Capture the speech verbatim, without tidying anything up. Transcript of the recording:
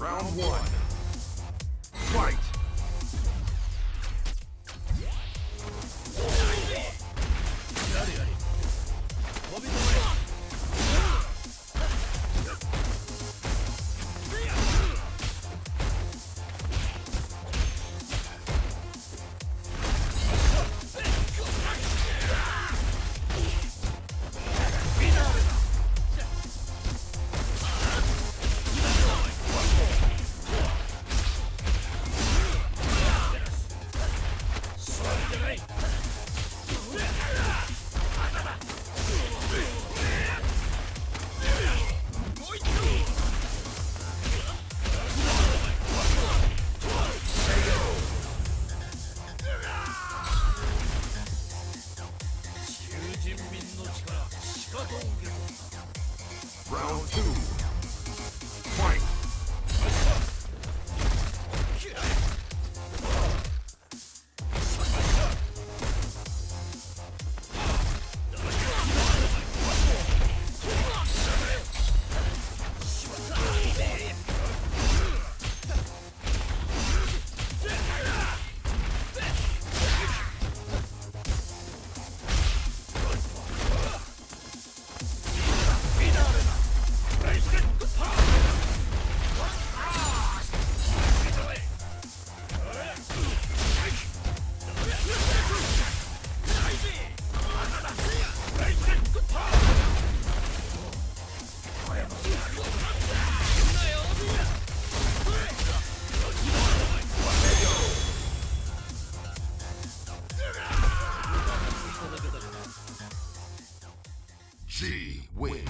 Round one. Fight! Round two. Fight! G win.